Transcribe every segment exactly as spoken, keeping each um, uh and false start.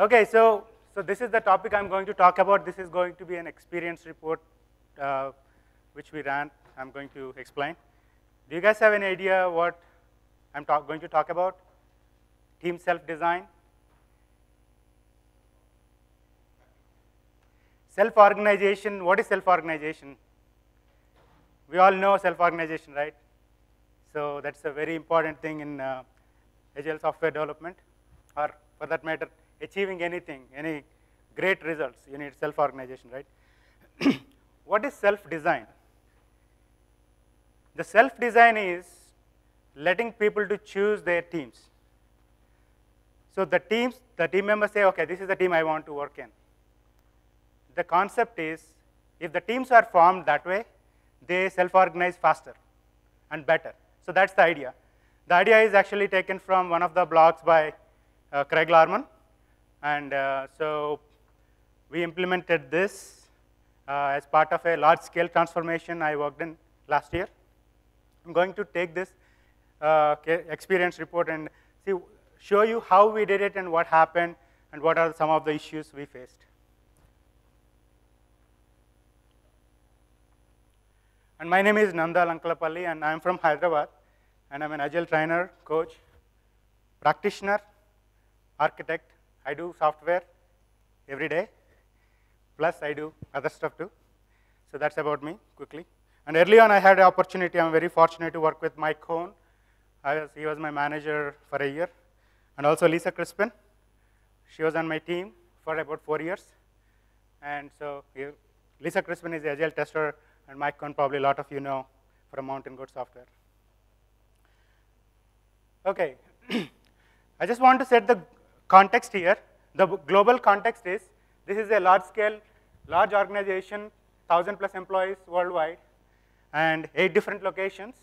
Okay, so, so this is the topic I'm going to talk about. This is going to be an experience report uh, which we ran. I'm going to explain. Do you guys have any idea what I'm talk, going to talk about? Team self-design? Self-organization, what is self-organization? We all know self-organization, right? So that's a very important thing in uh, agile software development, or for that matter, achieving anything, any great results, you need self-organization, right? What is self-design? The self-design is letting people to choose their teams. So the teams, the team members say, okay, this is the team I want to work in. The concept is, if the teams are formed that way, they self-organize faster and better. So that's the idea. The idea is actually taken from one of the blogs by uh, Craig Larman. And uh, so we implemented this uh, as part of a large-scale transformation I worked in last year. I'm going to take this uh, experience report and see, show you how we did it and what happened and what are some of the issues we faced. And my name is Nanda Lankalapalli, and I'm from Hyderabad, and I'm an agile trainer, coach, practitioner, architect. I do software every day, plus I do other stuff too. So that's about me, quickly. And early on, I had an opportunity. I'm very fortunate to work with Mike Cohn. I was, he was my manager for a year. And also Lisa Crispin. She was on my team for about four years. And so here, Lisa Crispin is the agile tester, and Mike Cohn, probably a lot of you know from Mountain Goat Software. Okay, I just want to set the context here. The global context is, this is a large scale, large organization, thousand plus employees worldwide, and eight different locations.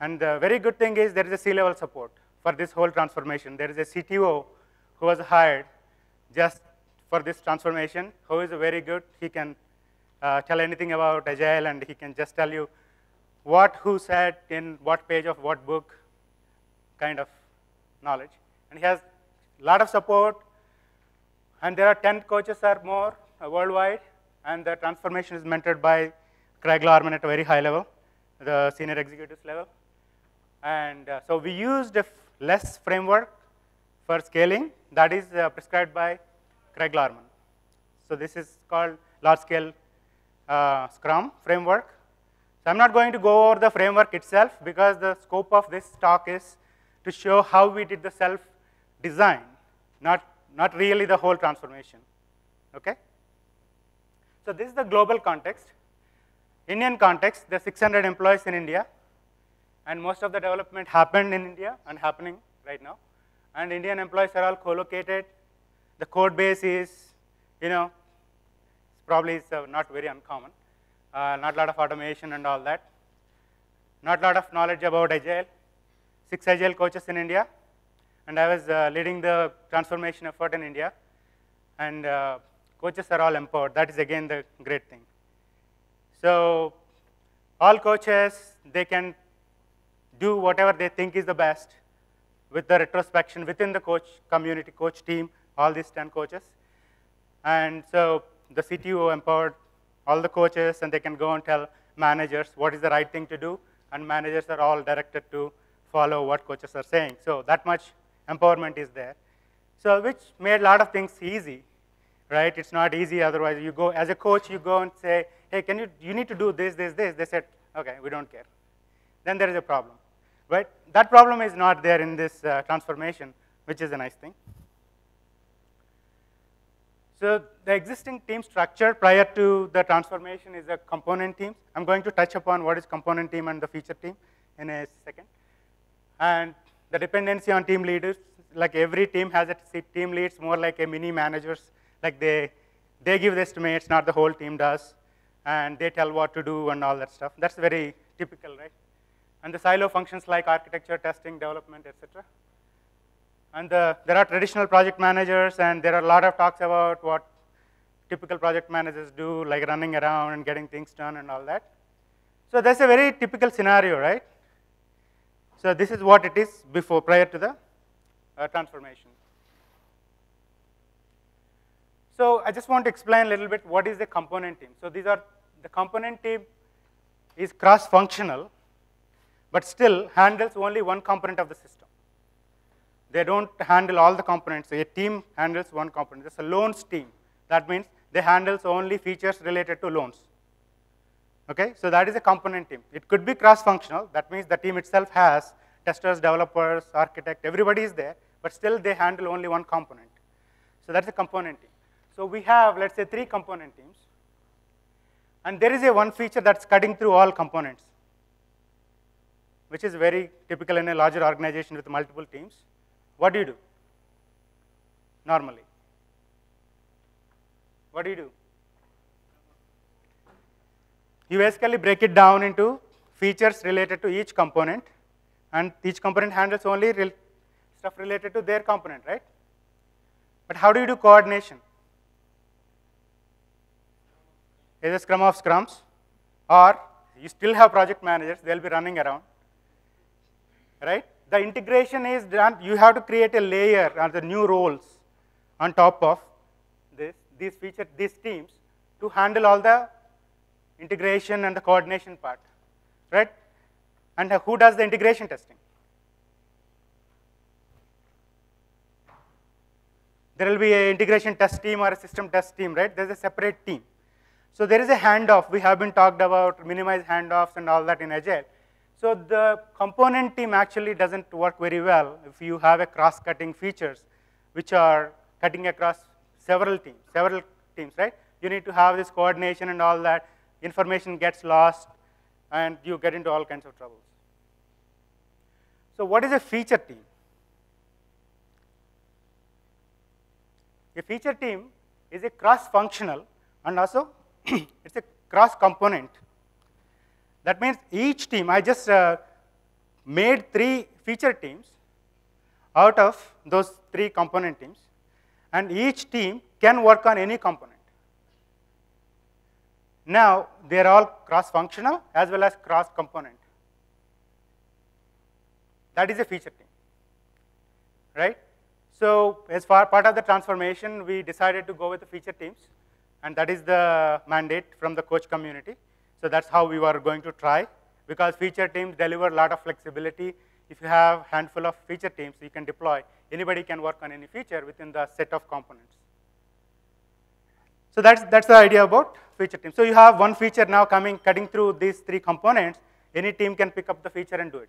And the very good thing is there is a C-level support for this whole transformation. There is a C T O who was hired just for this transformation, who is very good. He can Uh, tell anything about agile, and he can just tell you what, who said, in what page of what book, kind of knowledge. And he has a lot of support, and there are ten coaches or more uh, worldwide, and the transformation is mentored by Craig Larman at a very high level, the senior executives level. And uh, so we used a less framework for scaling that is uh, prescribed by Craig Larman. So this is called large scale Uh, Scrum framework. So I'm not going to go over the framework itself, because the scope of this talk is to show how we did the self-design, not, not really the whole transformation, okay? So this is the global context. Indian context, there are six hundred employees in India, and most of the development happened in India and happening right now. And Indian employees are all co-located. The code base is, you know, probably is uh, not very uncommon. Uh, not a lot of automation and all that. Not a lot of knowledge about agile. Six agile coaches in India, and I was uh, leading the transformation effort in India. And uh, coaches are all empowered. That is again the great thing. So all coaches, they can do whatever they think is the best with the retrospection within the coach community, coach team, all these ten coaches. And so the C T O empowered all the coaches, and they can go and tell managers what is the right thing to do, and managers are all directed to follow what coaches are saying. So that much empowerment is there. So which made a lot of things easy, right? It's not easy otherwise. You go, as a coach, you go and say, hey, can you, you need to do this, this, this. They said, okay, we don't care. Then there is a problem, right? That problem is not there in this uh, transformation, which is a nice thing. So the existing team structure prior to the transformation is a component team. I'm going to touch upon what is component team and the feature team in a second. And the dependency on team leaders, like every team has a team leads, more like a mini managers, like they, they give the estimates, not the whole team does. And they tell what to do and all that stuff. That's very typical, right? And the silo functions like architecture, testing, development, et cetera. And the, there are traditional project managers, and there are a lot of talks about what typical project managers do, like running around and getting things done and all that. So that's a very typical scenario, right? So this is what it is before, prior to the uh, transformation. So I just want to explain a little bit what is the component team. So these are, the component team is cross-functional, but still handles only one component of the system. They don't handle all the components. A team handles one component. It's a loans team. That means they handle only features related to loans. Okay, so that is a component team. It could be cross-functional. That means the team itself has testers, developers, architect, everybody is there, but still they handle only one component. So that's a component team. So we have, let's say, three component teams. And there is a one feature that's cutting through all components, which is very typical in a larger organization with multiple teams. What do you do normally? What do you do? You basically break it down into features related to each component, and each component handles only real stuff related to their component, right? But how do you do coordination? Either scrum of scrums, or you still have project managers, they'll be running around, right? The integration is done, you have to create a layer or the new roles on top of this, these features, these teams to handle all the integration and the coordination part, right? And who does the integration testing? There will be an integration test team or a system test team, right? There's a separate team. So there is a handoff. We have been talked about minimize handoffs and all that in Agile. So the component team actually doesn't work very well if you have a cross-cutting features which are cutting across several teams, several teams, right? You need to have this coordination and all that. Information gets lost, and you get into all kinds of troubles. So what is a feature team? A feature team is a cross-functional, and also it's a cross-component. That means each team, I just uh, made three feature teams out of those three component teams, and each team can work on any component. Now, they are all cross-functional as well as cross-component. That is a feature team, right? So as far part of the transformation, we decided to go with the feature teams, and that is the mandate from the coach community. So that's how we were going to try, because feature teams deliver a lot of flexibility. If you have a handful of feature teams, you can deploy. Anybody can work on any feature within the set of components. So that's, that's the idea about feature team. So you have one feature now coming, cutting through these three components. Any team can pick up the feature and do it.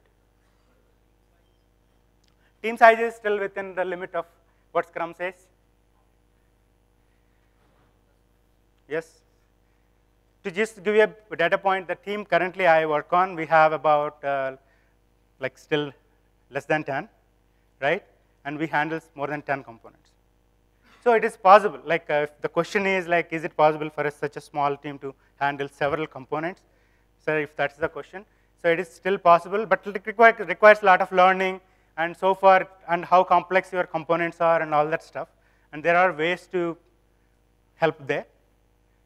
Team size is still within the limit of what Scrum says. Yes. To just give you a data point, the team currently I work on, we have about uh, like still less than ten, right? And we handle more than ten components. So it is possible, like uh, if the question is like, is it possible for a, such a small team to handle several components? So if that's the question, so it is still possible, but it requires, requires a lot of learning and so far, and how complex your components are and all that stuff. And there are ways to help there.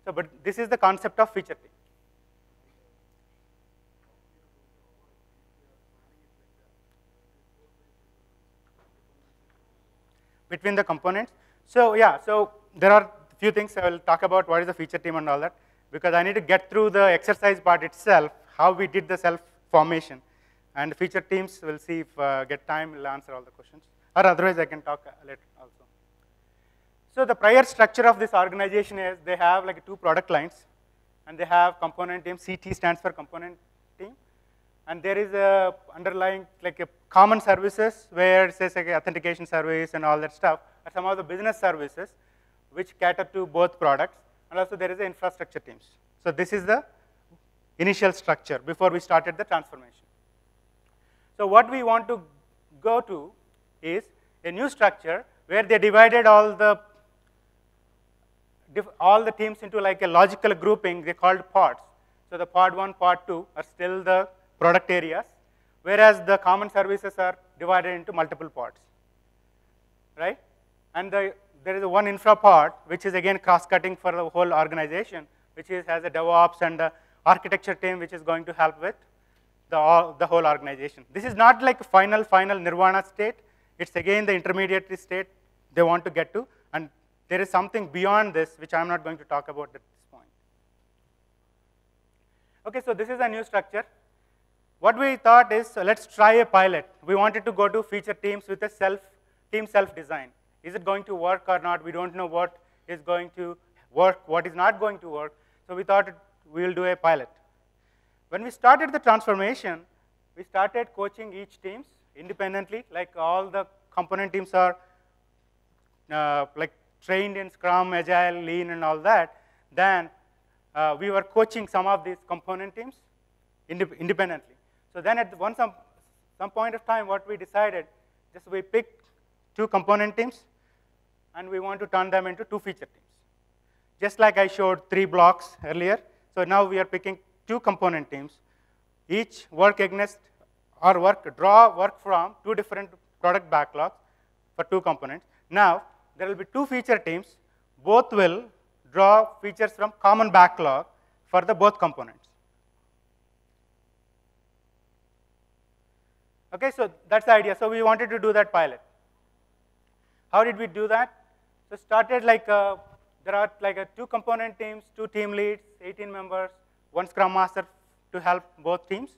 So, but this is the concept of feature team. Between the components. So yeah, so there are a few things I will talk about what is the feature team and all that, because I need to get through the exercise part itself, how we did the self-formation. And feature teams, we'll see if uh, get time, we'll answer all the questions. Or otherwise, I can talk later also. So the prior structure of this organization is they have like two product lines, and they have component team. C T stands for component team. And there is a underlying like a common services where it says like authentication service and all that stuff, or some of the business services which cater to both products. And also there is the infrastructure teams. So this is the initial structure before we started the transformation. So what we want to go to is a new structure where they divided all the all the teams into like a logical grouping, they called pods. So the pod one, pod two are still the product areas, whereas the common services are divided into multiple pods, right? And the, there is one infra pod, which is again cross-cutting for the whole organization, which is, has a DevOps and the architecture team, which is going to help with the, all, the whole organization. This is not like final, final nirvana state. It's again the intermediate state they want to get to, and there is something beyond this, which I'm not going to talk about at this point. Okay, so this is a new structure. What we thought is, so let's try a pilot. We wanted to go to feature teams with a self, team self-design. Is it going to work or not? We don't know what is going to work, what is not going to work. So we thought we will do a pilot. When we started the transformation, we started coaching each teams independently, like all the component teams are uh, like trained in Scrum, Agile, Lean, and all that. Then uh, we were coaching some of these component teams indep independently. So then at one some, some point of time, what we decided, just we picked two component teams, and we want to turn them into two feature teams. Just like I showed three blocks earlier, so now we are picking two component teams, each work against or work, draw work from two different product backlogs for two components. Now, there will be two feature teams. Both will draw features from common backlog for the both components. Okay, so that's the idea. So we wanted to do that pilot. How did we do that? So started like a, there are like a two component teams, two team leads, eighteen members, one Scrum Master to help both teams,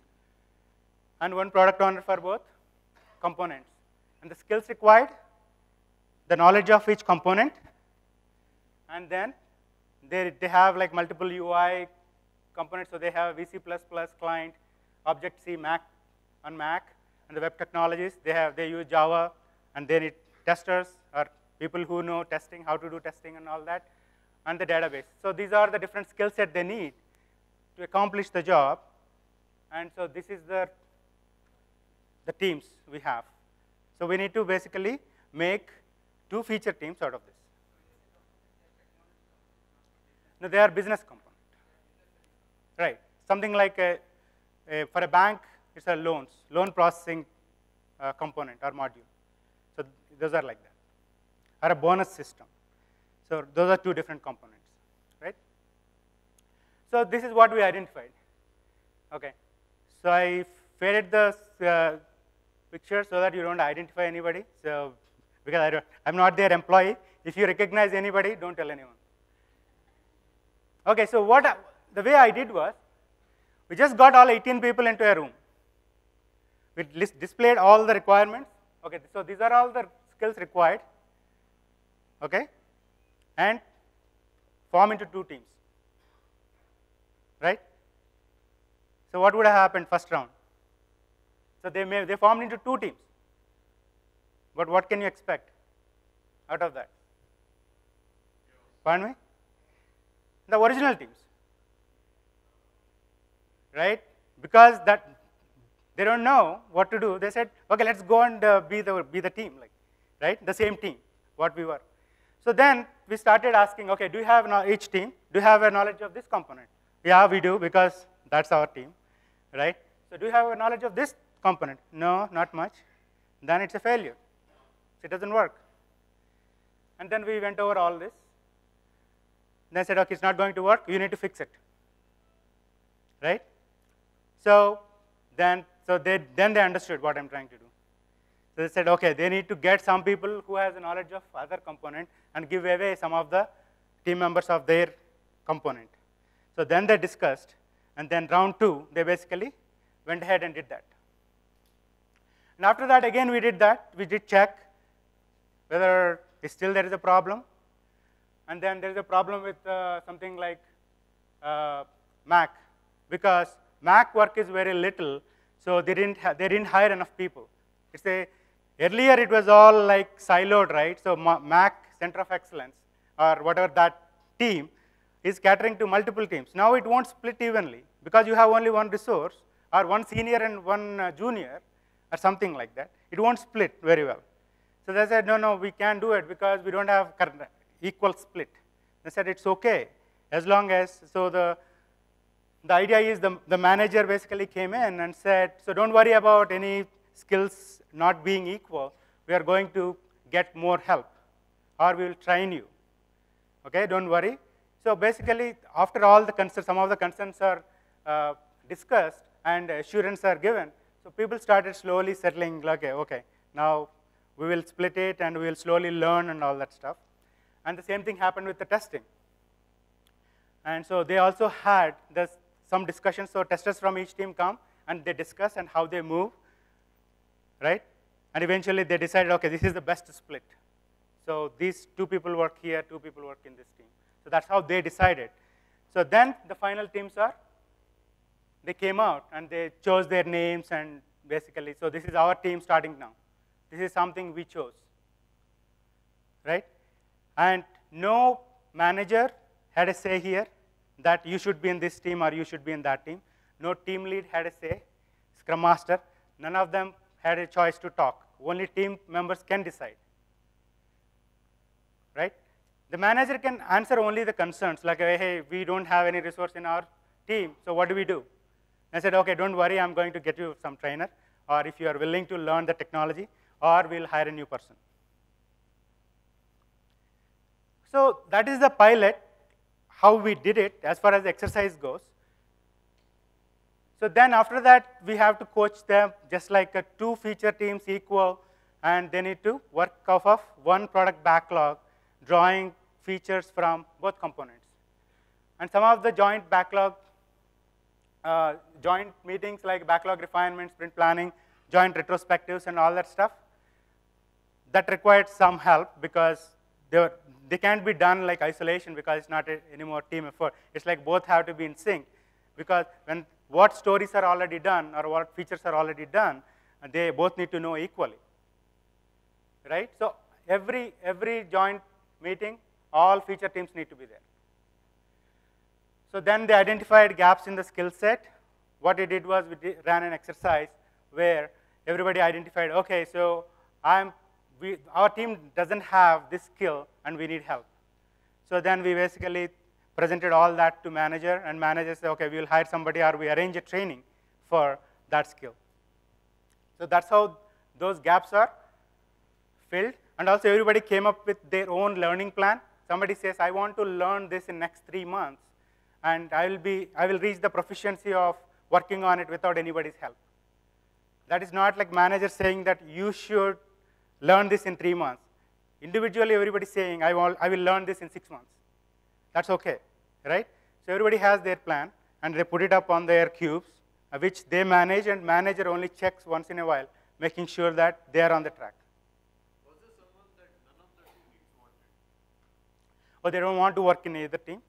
and one product owner for both components. And the skills required, the knowledge of each component, and then they, they have like multiple U I components, so they have V C plus plus client, Object-C Mac on Mac, and the web technologies, they have, they use Java, and they need testers or people who know testing, how to do testing and all that, and the database. So these are the different skill set they need to accomplish the job, and so this is the, the teams we have. So we need to basically make two feature teams out of this. No, they are business component. Right, something like a, a, for a bank, it's a loans, loan processing uh, component or module. So those are like that, or a bonus system. So those are two different components. So this is what we identified. Okay, so I faded the uh, picture so that you don't identify anybody. So because I don't, I'm not their employee. If you recognize anybody, don't tell anyone. Okay, so what I, the way I did was, we just got all eighteen people into a room. We list, displayed all the requirements. Okay, so these are all the skills required. Okay, and form into two teams. Right? So what would have happened first round? So they may, they formed into two teams. But what can you expect out of that? Pardon me? The original teams. Right? Because that they don't know what to do. They said, okay, let's go and uh, be the be the team, like, right? The same team, what we were. So then we started asking, okay, do you have now each team? Do you have a knowledge of this component? Yeah, we do, because that's our team, right? So do you have a knowledge of this component? No, not much. Then it's a failure. It doesn't work. And then we went over all this. And I said, okay, it's not going to work. You need to fix it, right? So then, so they, then they understood what I'm trying to do. So they said, okay, they need to get some people who has a knowledge of other component and give away some of the team members of their component. So then they discussed, and then round two, they basically went ahead and did that. And after that, again, we did that. We did check whether still there is a problem. And then there is a problem with uh, something like uh, Mac, because Mac work is very little, so they didn't, they didn't hire enough people. It's a, earlier, it was all like siloed, right? So Mac Center of Excellence, or whatever that team, is catering to multiple teams. Now it won't split evenly, because you have only one resource, or one senior and one uh, junior, or something like that. It won't split very well. So they said, no, no, we can't do it, because we don't have equal split. They said, it's okay, as long as, so the, the idea is the, the manager basically came in and said, so don't worry about any skills not being equal. We are going to get more help, or we will train you. Okay, don't worry. So basically, after all the concerns, some of the concerns are uh, discussed and assurance are given. So people started slowly settling, okay, okay, now we will split it and we will slowly learn and all that stuff. And the same thing happened with the testing. And so they also had this, some discussions. So testers from each team come, and they discuss and how they move, right? And eventually they decided, OK, this is the best split. So these two people work here, two people work in this team. So that's how they decided. So then the final teams are, they came out, and they chose their names, and basically, so this is our team starting now. This is something we chose, right? And no manager had a say here that you should be in this team or you should be in that team. No team lead had a say, Scrum Master. None of them had a choice to talk. Only team members can decide, right? The manager can answer only the concerns, like, hey, we don't have any resource in our team, so what do we do? I said, OK, don't worry. I'm going to get you some trainer, or if you are willing to learn the technology, or we'll hire a new person. So that is the pilot, how we did it as far as the exercise goes. So then after that, we have to coach them, just like a two feature teams equal, and they need to work off of one product backlog, drawing features from both components. And some of the joint backlog, uh, joint meetings like backlog refinement, sprint planning, joint retrospectives, and all that stuff, that required some help because they, were, they can't be done like isolation because it's not anymore team effort. It's like both have to be in sync, because when what stories are already done or what features are already done, they both need to know equally, right? So every, every joint meeting, all feature teams need to be there. So then they identified gaps in the skill set. What we did was we did, ran an exercise where everybody identified, OK, so I'm, we, our team doesn't have this skill, and we need help. So then we basically presented all that to manager, and manager said, OK, we'll hire somebody, or we arrange a training for that skill. So that's how those gaps are filled. And also, everybody came up with their own learning plan. Somebody says, I want to learn this in the next three months, and I will, be, I will reach the proficiency of working on it without anybody's help. That is not like manager saying that you should learn this in three months. Individually, everybody is saying, I will, I will learn this in six months. That's OK, right? So everybody has their plan, and they put it up on their cubes, which they manage, and manager only checks once in a while, making sure that they are on the track. Was there someone that none of the teams wanted? Oh, they don't want to work in either team?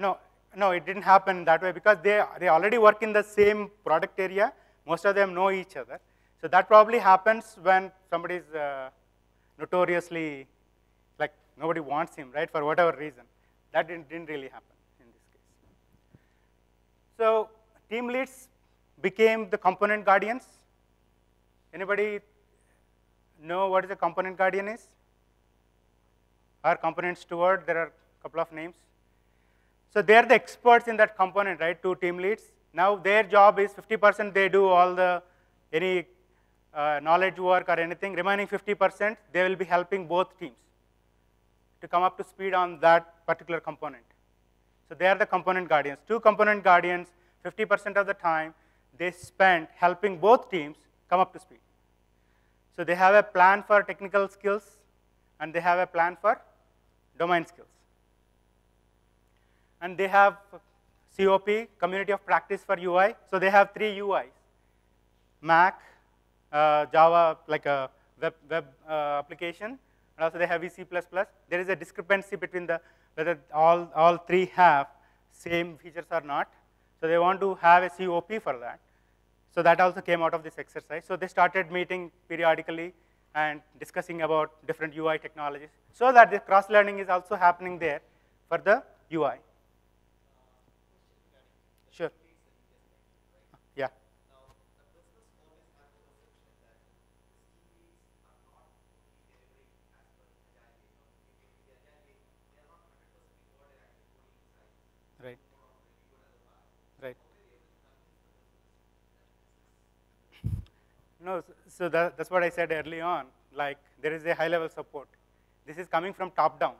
No, no, it didn't happen that way, because they, they already work in the same product area. Most of them know each other. So that probably happens when somebody is uh, notoriously, like, nobody wants him, right, for whatever reason. That didn't, didn't really happen in this case. So team leads became the component guardians. Anybody know what is a component guardian is? Or component steward? There are a couple of names. So they are the experts in that component, right? Two team leads. Now their job is fifty percent they do all the any uh, knowledge work or anything. Remaining fifty percent they will be helping both teams to come up to speed on that particular component. So they are the component guardians. Two component guardians, fifty percent of the time they spend helping both teams come up to speed. So they have a plan for technical skills, and they have a plan for domain skills. And they have C O P, Community of Practice for U I. So they have three U Is, Mac, uh, Java, like a web, web uh, application, and also they have V C plus plus. There is a discrepancy between the whether all, all three have same features or not. So they want to have a C O P for that. So that also came out of this exercise. So they started meeting periodically and discussing about different U I technologies, so that the cross-learning is also happening there for the U I. Sure. Yeah. Right. Right. No, so that, that's what I said early on. Like, there is a high-level support. This is coming from top down.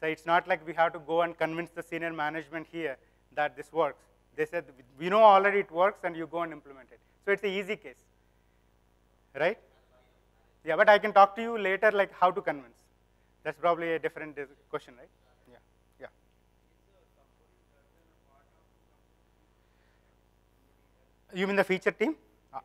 So it's not like we have to go and convince the senior management here that this works. They said, we know already it works, and you go and implement it. So it's an easy case, right? Yeah, but I can talk to you later, like how to convince. That's probably a different question, right? Yeah, yeah. You mean the feature team? Ah.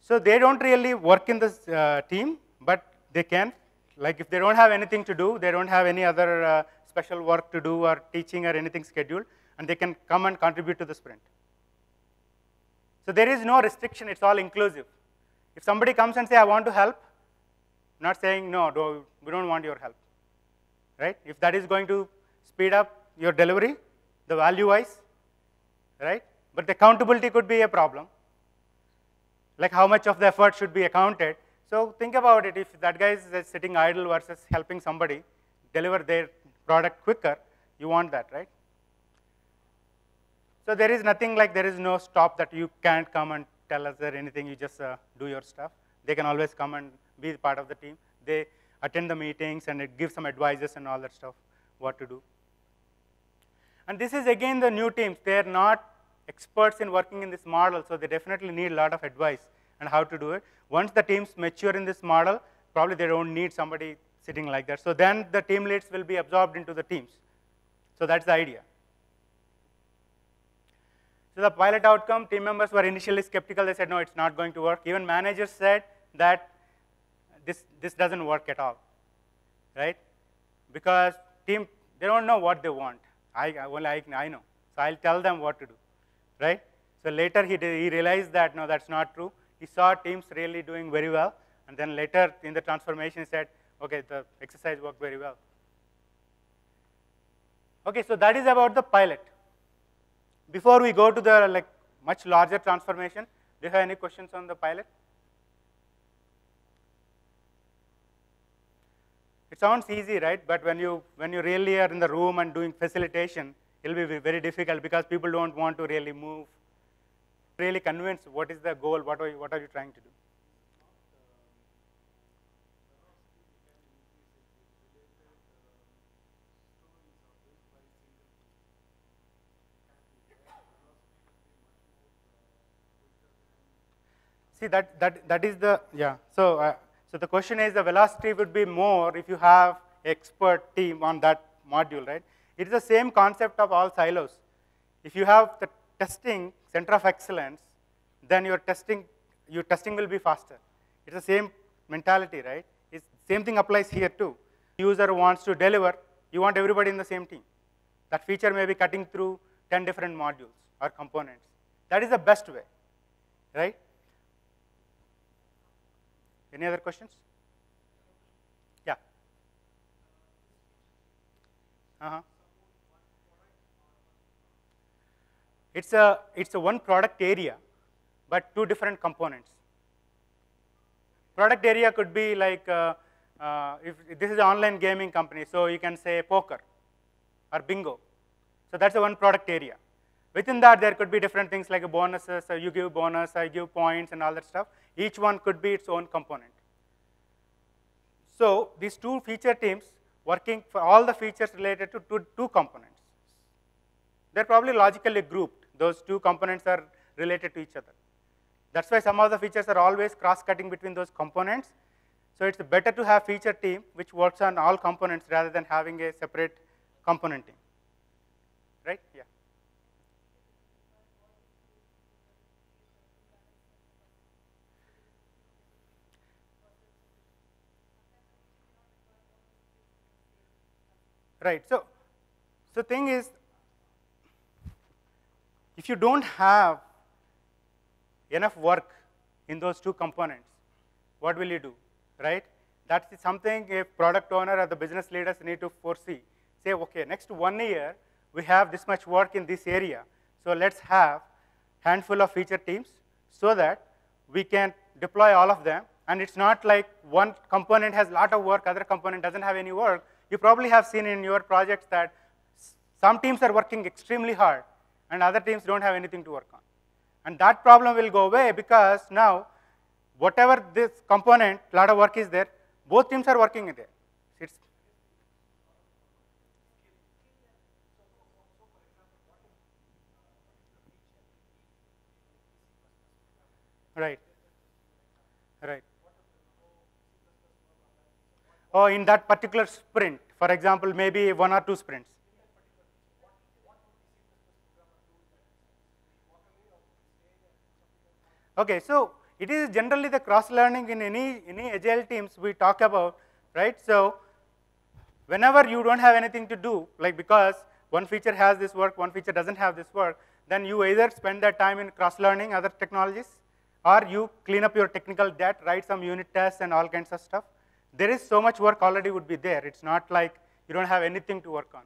So they don't really work in this uh, team, but they can. Like if they don't have anything to do, they don't have any other uh, special work to do or teaching or anything scheduled, and they can come and contribute to the sprint. So there is no restriction, it's all inclusive. If somebody comes and say, I want to help, I'm not saying, no, do, we don't want your help, right? If that is going to speed up your delivery, the value-wise, right? But the accountability could be a problem. Like how much of the effort should be accounted. So think about it, if that guy is sitting idle versus helping somebody deliver their product quicker, you want that, right? So there is nothing like, there is no stop that you can't come and tell us or anything, you just uh, do your stuff. They can always come and be part of the team. They attend the meetings and it gives some advices and all that stuff, what to do. And this is again the new teams. They are not experts in working in this model, so they definitely need a lot of advice and how to do it. Once the teams mature in this model, probably they don't need somebody sitting like that. So then the team leads will be absorbed into the teams. So that's the idea. So the pilot outcome, team members were initially skeptical. They said, no, it's not going to work. Even managers said that this, this doesn't work at all, right? Because team, they don't know what they want. I, well, I, I know. So I'll tell them what to do, right? So later he, did, he realized that, no, that's not true. He saw teams really doing very well. And then later in the transformation, he said, OK, the exercise worked very well. OK, so that is about the pilot. Before we go to the like much larger transformation, do you have any questions on the pilot? It sounds easy, right? But when you when you really are in the room and doing facilitation, it'll be very difficult because people don't want to really move, really convince what is the goal, what are you, what are you trying to do? See, that, that, that is the, yeah. So, uh, so the question is the velocity would be more if you have expert team on that module, right? It's the same concept of all silos. If you have the testing center of excellence, then your testing, your testing will be faster. It's the same mentality, right? It's, same thing applies here too. User wants to deliver, you want everybody in the same team. That feature may be cutting through ten different modules or components. That is the best way, right? Any other questions? Yeah. Uh-huh. It's a it's a one product area, but two different components. Product area could be like uh, uh, if, if this is an online gaming company, so you can say poker or bingo. So that's a one product area. Within that, there could be different things like bonuses, or you give bonus, I give points, and all that stuff. Each one could be its own component. So these two feature teams working for all the features related to two, two components. They're probably logically grouped. Those two components are related to each other. That's why some of the features are always cross-cutting between those components. So it's better to have feature team which works on all components rather than having a separate component team. Right? Yeah. Right, so the so thing is, if you don't have enough work in those two components, what will you do, right? That is something a product owner or the business leaders need to foresee. Say, okay, next one year, we have this much work in this area, so let's have a handful of feature teams so that we can deploy all of them, and it's not like one component has a lot of work, other component doesn't have any work. You probably have seen in your projects that some teams are working extremely hard and other teams don't have anything to work on. And that problem will go away because now, whatever this component, a lot of work is there, both teams are working in there. It's right. Right. uh, in that particular sprint? For example, maybe one or two sprints. Okay, so it is generally the cross-learning in any, any agile teams we talk about, right? So whenever you don't have anything to do, like because one feature has this work, one feature doesn't have this work, then you either spend that time in cross-learning other technologies, or you clean up your technical debt, write some unit tests and all kinds of stuff. There is so much work already would be there. It's not like you don't have anything to work on.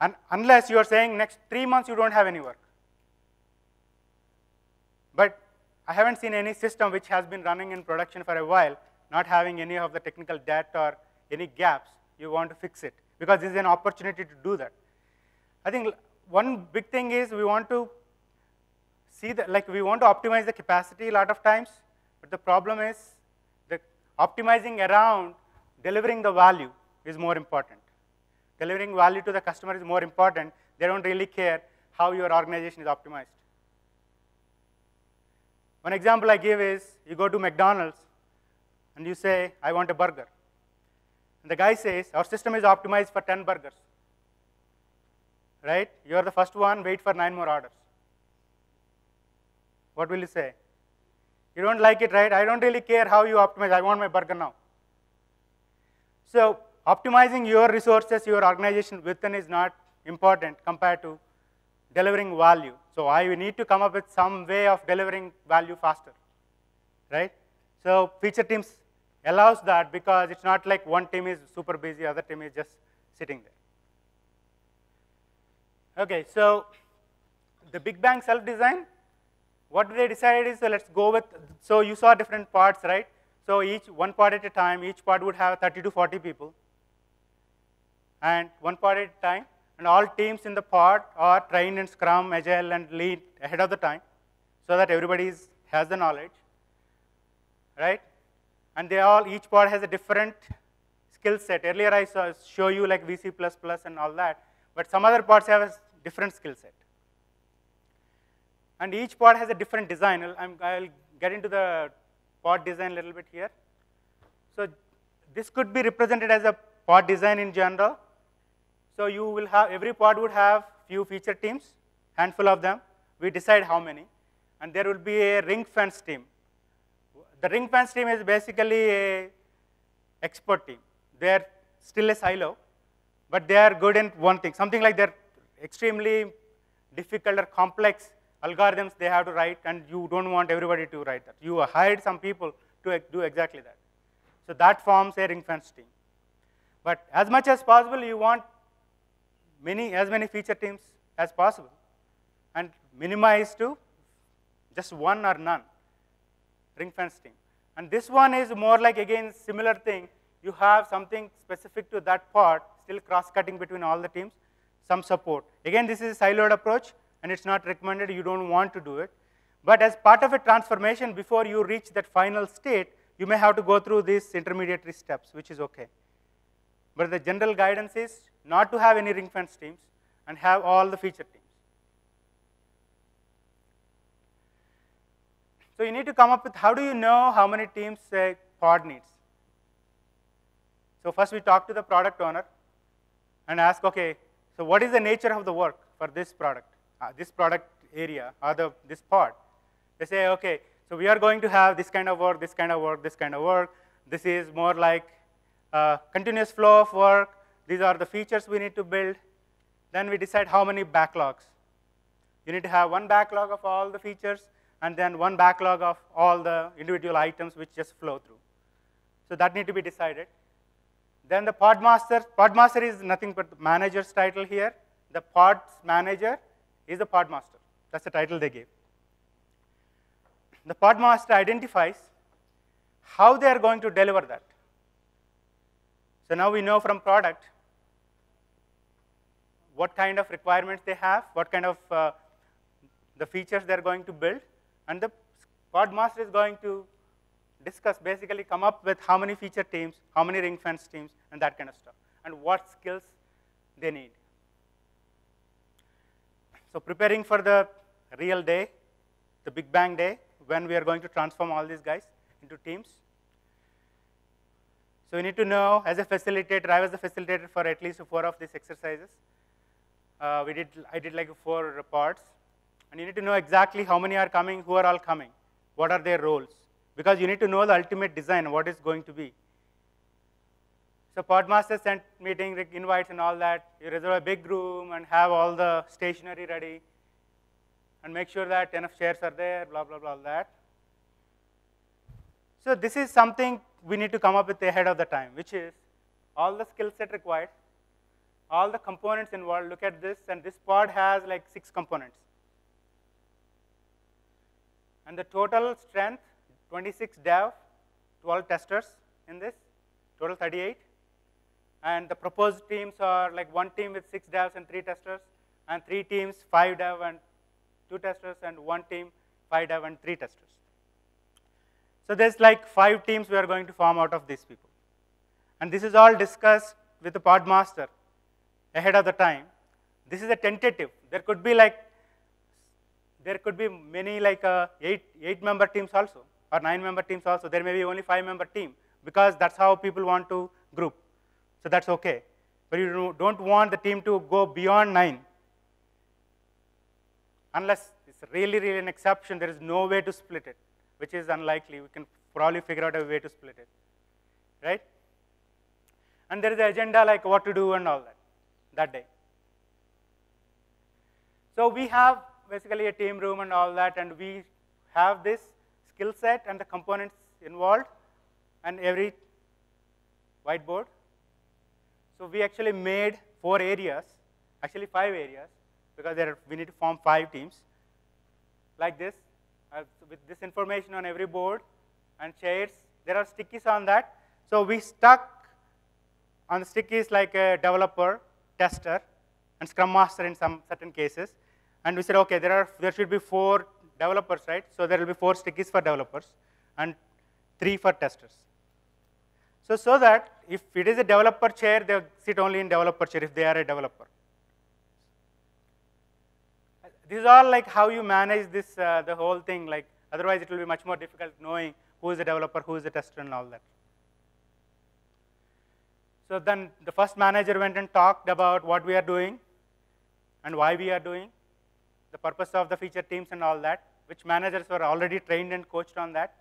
And unless you are saying next three months you don't have any work. But I haven't seen any system which has been running in production for a while, not having any of the technical debt or any gaps. You want to fix it, because this is an opportunity to do that. I think one big thing is we want to see that, like we want to optimize the capacity a lot of times, but the problem is that optimizing around delivering the value is more important. Delivering value to the customer is more important. They don't really care how your organization is optimized. One example I give is, you go to McDonald's and you say, I want a burger. And the guy says, our system is optimized for ten burgers. Right? You are the first one, wait for nine more orders. What will you say? You don't like it, right? I don't really care how you optimize, I want my burger now. So optimizing your resources, your organization within is not important compared to delivering value. So I need to come up with some way of delivering value faster, right? So feature teams allows that, because it's not like one team is super busy, other team is just sitting there. Okay, so the big bang self-design, what they decided is, so let's go with, so you saw different parts, right? So each one part at a time, each part would have thirty to forty people, and one part at a time. And all teams in the pod are trained in Scrum, Agile, and Lean ahead of the time, so that everybody is, has the knowledge, right? And they all, each pod has a different skill set. Earlier I saw, show you like V C plus plus and all that, but some other pods have a different skill set. And each pod has a different design. I'm, I'll get into the pod design a little bit here. So this could be represented as a pod design in general. So you will have, every pod would have few feature teams, handful of them. We decide how many. And there will be a ring fence team. The ring fence team is basically a expert team. They're still a silo, but they are good in one thing. Something like they're extremely difficult or complex algorithms they have to write, and you don't want everybody to write that. You hired some people to do exactly that. So that forms a ring fence team. But as much as possible, you want many, as many feature teams as possible, and minimize to just one or none, ring fence team. And this one is more like, again, similar thing. You have something specific to that part, still cross-cutting between all the teams, some support. Again, this is a siloed approach, and it's not recommended. You don't want to do it. But as part of a transformation, before you reach that final state, you may have to go through these intermediary steps, which is okay. But the general guidance is not to have any ring fence teams and have all the feature teams. So you need to come up with, how do you know how many teams a pod needs? So first we talk to the product owner and ask, okay, so what is the nature of the work for this product, uh, this product area, or the, this pod? They say, okay, so we are going to have this kind of work, this kind of work, this kind of work. This is more like uh, continuous flow of work. These are the features we need to build. Then we decide how many backlogs. You need to have one backlog of all the features, and then one backlog of all the individual items which just flow through. So that need to be decided. Then the podmaster, podmaster is nothing but the manager's title here. The pod's manager is the podmaster. That's the title they gave. The podmaster identifies how they are going to deliver that. So now we know from product what kind of requirements they have, what kind of uh, the features they're going to build, and the podmaster is going to discuss, basically come up with how many feature teams, how many ring fence teams, and that kind of stuff, and what skills they need. So preparing for the real day, the Big Bang day, when we are going to transform all these guys into teams. So we need to know, as a facilitator, I was the facilitator for at least four of these exercises. Uh, we did, I did like four reports. And you need to know exactly how many are coming, who are all coming, what are their roles. Because you need to know the ultimate design, what it's going to be. So Podmaster sent meeting invites and all that. You reserve a big room and have all the stationery ready. And make sure that enough chairs are there, blah, blah, blah, all that. So this is something we need to come up with ahead of the time, which is all the skill set required, all the components involved. Look at this, and this pod has like six components. And the total strength, twenty-six dev, twelve testers in this, total thirty-eight. And the proposed teams are like one team with six devs and three testers, and three teams, five dev and two testers, and one team, five dev and three testers. So there's like five teams we are going to form out of these people. And this is all discussed with the Podmaster ahead of the time. This is a tentative. There could be like, there could be many like uh, eight, eight member teams also, or nine member teams also. There may be only five member team, because that's how people want to group. So that's okay. But you don't want the team to go beyond nine. Unless it's really, really an exception, there is no way to split it, which is unlikely. We can probably figure out a way to split it, right? And there is an agenda like what to do and all that, that day. So we have basically a team room and all that, and we have this skill set and the components involved and every whiteboard. So we actually made four areas, actually five areas, because there are, we need to form five teams like this. Uh, with this information on every board and chairs. There are stickies on that. So we stuck on the stickies like a developer, tester, and scrum master in some certain cases. And we said, okay, there are there should be four developers, right? So there will be four stickies for developers and three for testers. So so that if it is a developer chair, they sit only in developer chair if they are a developer. These are like how you manage this, uh, the whole thing. Like otherwise, it will be much more difficult knowing who is a developer, who is a tester, and all that. So then the first manager went and talked about what we are doing and why we are doing, the purpose of the feature teams and all that, which managers were already trained and coached on that,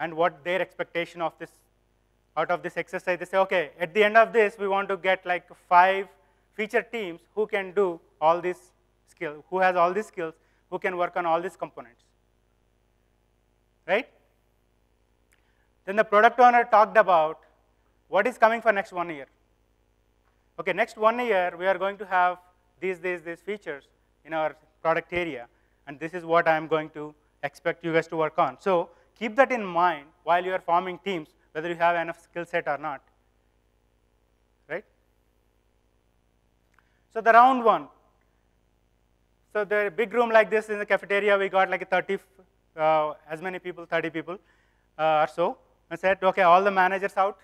and what their expectation of this, out of this exercise. They say, okay, at the end of this, we want to get like five feature teams who can do all these skills, who has all these skills, who can work on all these components, right? Then the product owner talked about what is coming for next one year. Okay, next one year, we are going to have these, these, these features in our product area, and this is what I'm going to expect you guys to work on. So keep that in mind while you are forming teams, whether you have enough skill set or not, right? So the round one. So the big room like this in the cafeteria, we got like thirty, uh, as many people, thirty people uh, or so. I said, okay, all the managers out,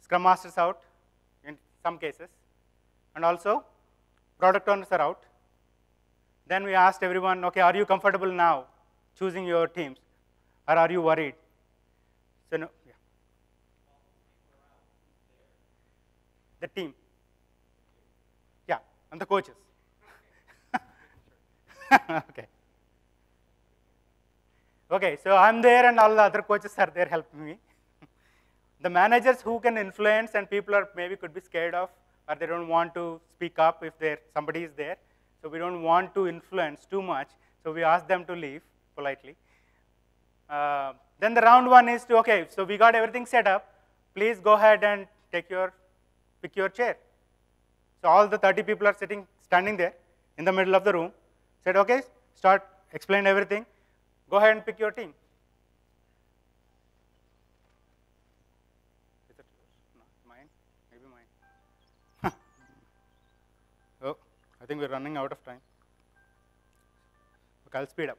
scrum masters out in some cases, and also product owners are out. Then we asked everyone, okay, are you comfortable now choosing your teams, or are you worried? So no, yeah. The team, yeah, and the coaches. Okay. Okay, so I'm there and all the other coaches are there helping me. The managers who can influence and people are maybe could be scared of, or they don't want to speak up if there somebody is there. So we don't want to influence too much. So we ask them to leave politely. Uh, then the round one is to, okay, so we got everything set up. Please go ahead and take your, pick your chair. So all the thirty people are sitting, standing there in the middle of the room. Said, okay, start, explain everything. Go ahead and pick your team. Is it mine? Maybe mine. Oh, I think we're running out of time. Okay, I'll speed up.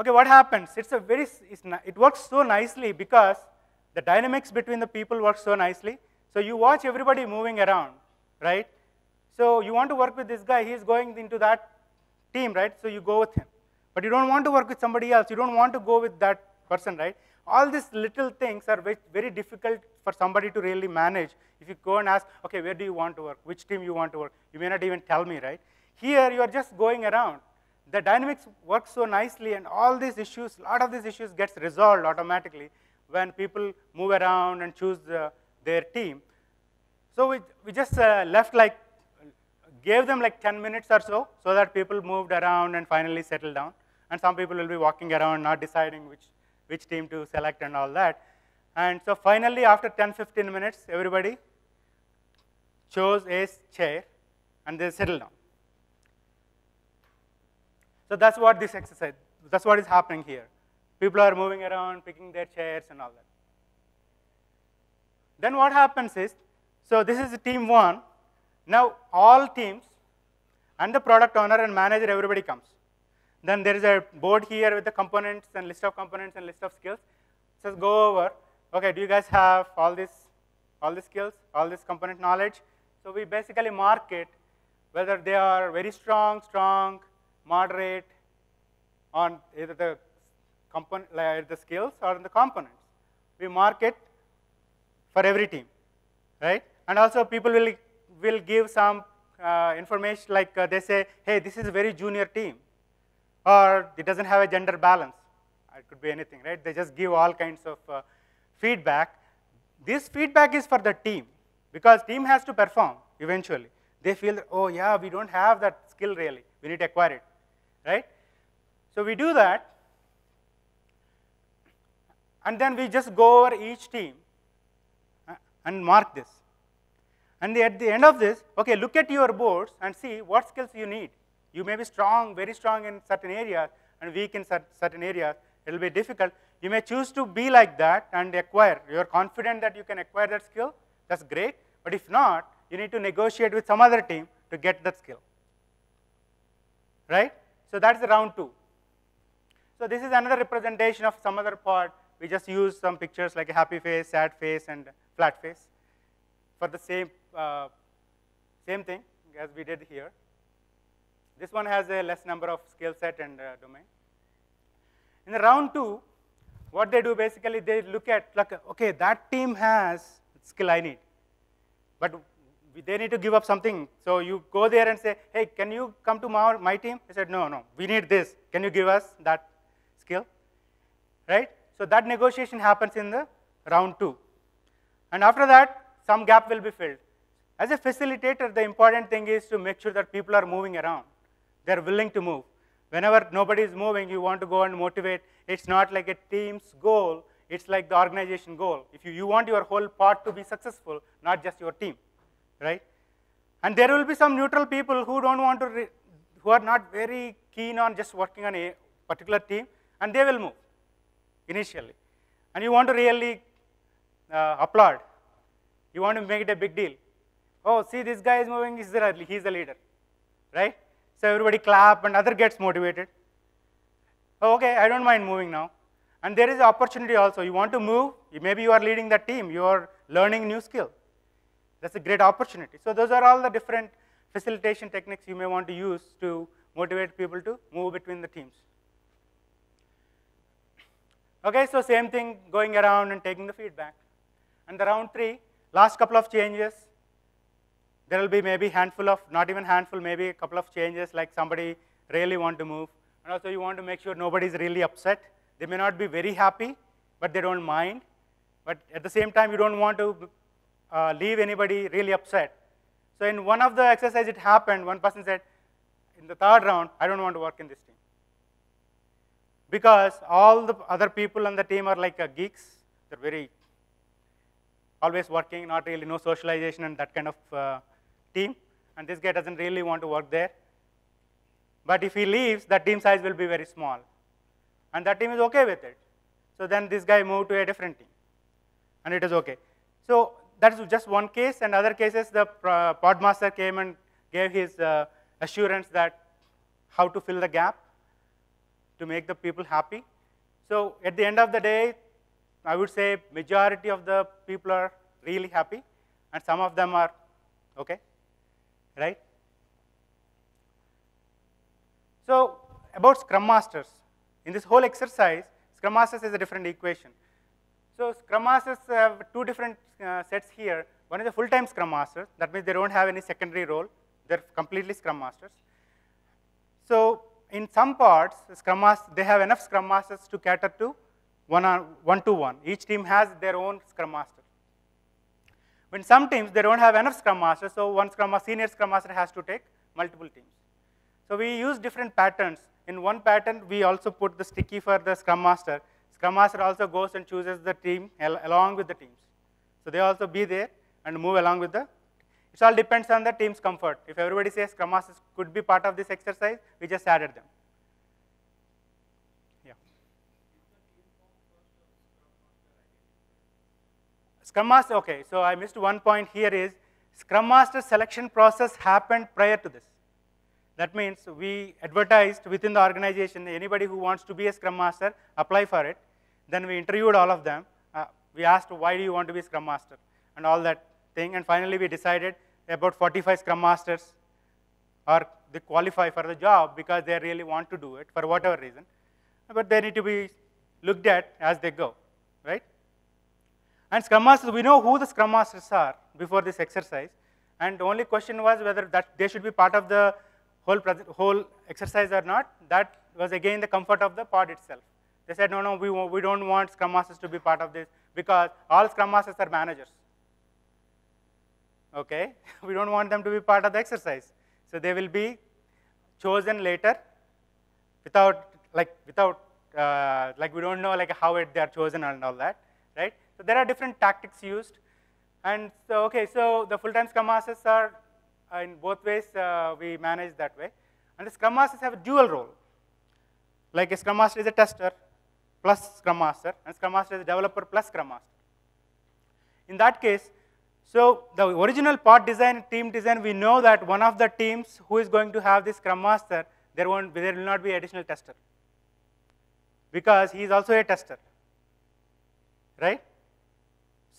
Okay, what happens? It's a very, it's, it works so nicely because the dynamics between the people works so nicely. So you watch everybody moving around, right? So you want to work with this guy, he's going into that team, right? So you go with him. But you don't want to work with somebody else. You don't want to go with that person, right? All these little things are very, very difficult for somebody to really manage. If you go and ask, okay, where do you want to work? Which team you want to work? You may not even tell me, right? Here, you are just going around. The dynamics works so nicely, and all these issues, a lot of these issues gets resolved automatically when people move around and choose the, their team. So we, we just uh, left like, gave them like ten minutes or so, so that people moved around and finally settled down. And some people will be walking around, not deciding which, which team to select and all that. And so finally, after ten, fifteen minutes, everybody chose a chair, and they settled down. So that's what this exercise, that's what is happening here. People are moving around, picking their chairs and all that. Then what happens is, so this is team one. Now all teams and the product owner and manager, everybody comes. Then there is a board here with the components and list of components and list of skills. So go over, okay, do you guys have all this, all these skills, all this component knowledge? So we basically mark it, whether they are very strong, strong, moderate on either the component, like the skills or the components. We mark it for every team, right? And also people will, will give some uh, information, like uh, they say, hey, this is a very junior team, or it doesn't have a gender balance. It could be anything, right? They just give all kinds of uh, feedback. This feedback is for the team, because team has to perform eventually. They feel, oh yeah, we don't have that skill really. We need to acquire it, right? So we do that, and then we just go over each team and mark this. And at the end of this, okay, look at your boards and see what skills you need. You may be strong, very strong in certain areas, and weak in certain areas. It will be difficult. You may choose to be like that and acquire. You are confident that you can acquire that skill. That's great. But if not, you need to negotiate with some other team to get that skill, right? So that's the round two. So this is another representation of some other part. We just use some pictures like a happy face, sad face, and flat face for the same, uh, same thing as we did here. This one has a less number of skill set and uh, domain. In the round two, what they do basically, they look at, like, okay, that team has skill I need, but they need to give up something. So you go there and say, hey, can you come to my, my team? They said, no, no, we need this. Can you give us that skill, right? So that negotiation happens in the round two. And after that, some gap will be filled. As a facilitator, the important thing is to make sure that people are moving around. They're willing to move. Whenever nobody is moving, you want to go and motivate. It's not like a team's goal. It's like the organization goal. If you, you want your whole part to be successful, not just your team, right? And there will be some neutral people who don't want to, re, who are not very keen on just working on a particular team, and they will move initially. And you want to really uh, applaud. You want to make it a big deal. Oh, see, this guy is moving, he's the, he's the leader, right? So everybody clap, and other gets motivated. Oh, okay, I don't mind moving now. And there is opportunity also. You want to move, maybe you are leading the team, you are learning new skill. That's a great opportunity. So those are all the different facilitation techniques you may want to use to motivate people to move between the teams. Okay, so same thing, going around and taking the feedback. And the round three, last couple of changes. There will be maybe handful of, not even handful, maybe a couple of changes, like somebody really want to move. And also you want to make sure nobody's really upset. They may not be very happy, but they don't mind. But at the same time, you don't want to uh, leave anybody really upset. So in one of the exercises it happened, one person said, in the third round, I don't want to work in this team. Because all the other people on the team are like uh, geeks. They're very always working, not really, no socialization and that kind of uh, team, and this guy doesn't really want to work there. But if he leaves, that team size will be very small, and that team is okay with it. So then this guy moved to a different team, and it is okay. So that's just one case, and other cases the uh, podmaster came and gave his uh, assurance that how to fill the gap to make the people happy. So at the end of the day, I would say majority of the people are really happy, and some of them are okay, right? So about Scrum Masters. In this whole exercise, Scrum Masters is a different equation. So Scrum Masters have two different uh, sets here. One is a full-time Scrum Master. That means they don't have any secondary role. They're completely Scrum Masters. So in some parts, Scrum Masters, they have enough Scrum Masters to cater to one-to-one. Each team has their own Scrum Master. When some teams, they don't have enough Scrum Masters, so one Scrum Master, senior Scrum Master has to take multiple teams. So we use different patterns. In one pattern, we also put the sticky for the Scrum Master. Scrum Master also goes and chooses the team al along with the teams. So they also be there and move along with the. It all depends on the team's comfort. If everybody says Scrum Masters could be part of this exercise, we just added them. Yeah. Scrum Master, okay, so I missed one point here is Scrum Master selection process happened prior to this. That means we advertised within the organization, anybody who wants to be a Scrum Master, apply for it. Then we interviewed all of them. Uh, we asked, why do you want to be a Scrum Master? And all that thing. And finally, we decided about forty-five Scrum Masters are they qualify for the job because they really want to do it for whatever reason. But they need to be looked at as they go, right? And Scrum Masters, we know who the Scrum Masters are before this exercise. And the only question was whether that they should be part of the Whole, whole exercise or not, that was again the comfort of the pod itself. They said, no, no, we, we don't want Scrum Masters to be part of this because all Scrum Masters are managers. Okay, we don't want them to be part of the exercise. So they will be chosen later without, like, without, uh, like we don't know like how it, they are chosen and all that, right? So there are different tactics used. And so, okay, so the full-time Scrum Masters are Uh, in both ways, uh, we manage that way. And the Scrum Masters have a dual role. Like a Scrum Master is a tester plus Scrum Master, and Scrum Master is a developer plus Scrum Master. In that case, so the original pod design, team design, we know that one of the teams who is going to have this Scrum Master, there, won't, there will not be additional tester. Because he is also a tester, right?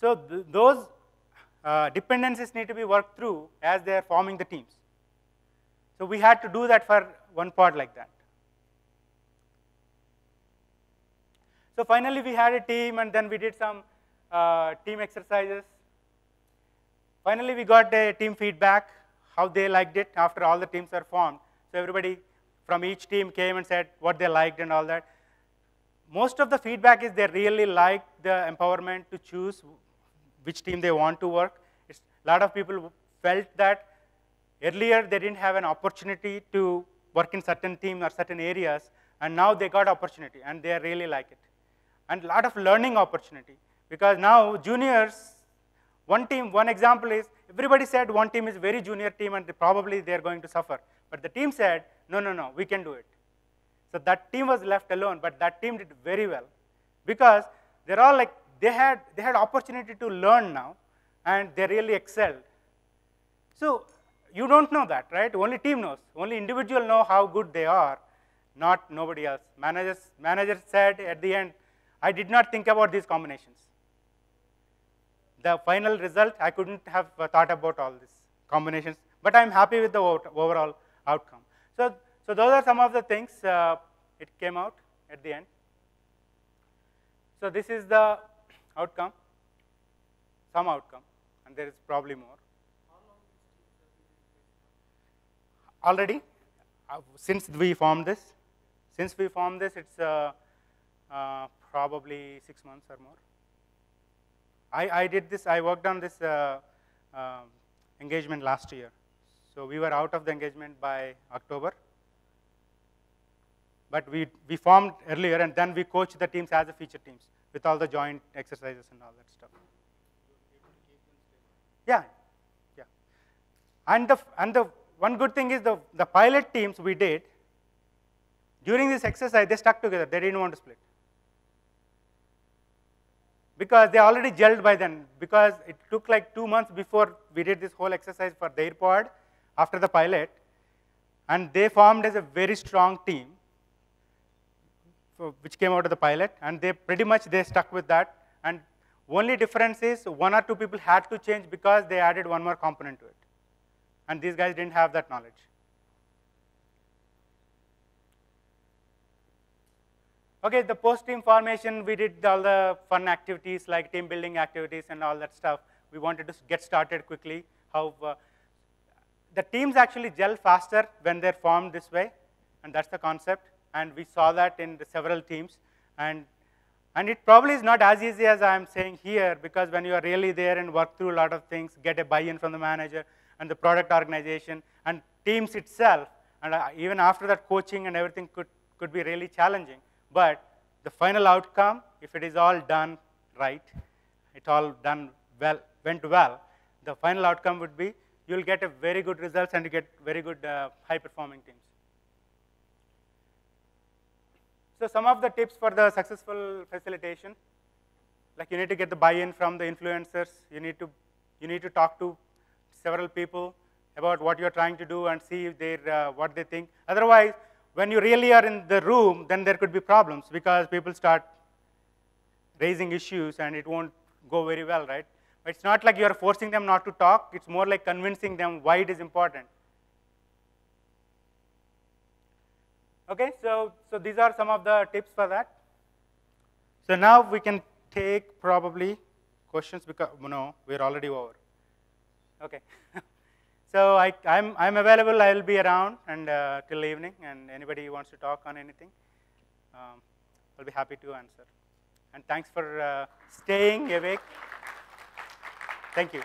So th those Uh, dependencies need to be worked through as they are forming the teams. So we had to do that for one pod like that. So finally we had a team and then we did some uh, team exercises. Finally we got a team feedback, how they liked it after all the teams are formed. So everybody from each team came and said what they liked and all that. Most of the feedback is they really liked the empowerment to choose which team they want to work. It's, a lot of people felt that earlier they didn't have an opportunity to work in certain teams or certain areas, and now they got opportunity, and they really like it. And a lot of learning opportunity, because now juniors, one team, one example is, everybody said one team is a very junior team, and they probably they're going to suffer. But the team said, no, no, no, we can do it. So that team was left alone, but that team did very well, because they're all like, They had, they had opportunity to learn now, and they really excelled. So you don't know that, right? Only team knows. Only individual know how good they are, not nobody else. Managers, managers said at the end, I did not think about these combinations. The final result, I couldn't have thought about all these combinations, but I'm happy with the overall outcome. So, so those are some of the things uh, it came out at the end. So this is the outcome, some outcome, and there is probably more. Already, uh, since we formed this, since we formed this, it's uh, uh, probably six months or more. I, I did this, I worked on this uh, uh, engagement last year. So we were out of the engagement by October. But we, we formed earlier, and then we coached the teams as the feature teams, with all the joint exercises and all that stuff. Yeah, yeah. And the, and the one good thing is the, the pilot teams we did, during this exercise, they stuck together. They didn't want to split. Because they already gelled by then, because it took like two months before we did this whole exercise for their pod, after the pilot, and they formed as a very strong team, which came out of the pilot, and they pretty much they stuck with that. And only difference is one or two people had to change because they added one more component to it. And these guys didn't have that knowledge. Okay, the post-team formation, we did all the fun activities like team building activities and all that stuff. We wanted to get started quickly. How uh, the teams actually gel faster when they're formed this way, and that's the concept. And we saw that in the several teams. And, and it probably is not as easy as I'm saying here, because when you are really there and work through a lot of things, get a buy-in from the manager and the product organization and teams itself, and uh, even after that coaching and everything could, could be really challenging. But the final outcome, if it is all done right, it all done well, went well, the final outcome would be you'll get a very good results and you get very good uh, high-performing teams. So some of the tips for the successful facilitation, like you need to get the buy-in from the influencers. You need to, you need to talk to several people about what you're trying to do and see if they're, uh, what they think. Otherwise, when you really are in the room, then there could be problems because people start raising issues and it won't go very well, right? But it's not like you're forcing them not to talk. It's more like convincing them why it is important. Okay, so, so these are some of the tips for that. So now we can take probably questions because, no, we're already over. Okay. So I, I'm, I'm available. I will be around and uh, till evening, and anybody who wants to talk on anything, um, I'll be happy to answer. And thanks for uh, staying awake. Thank you.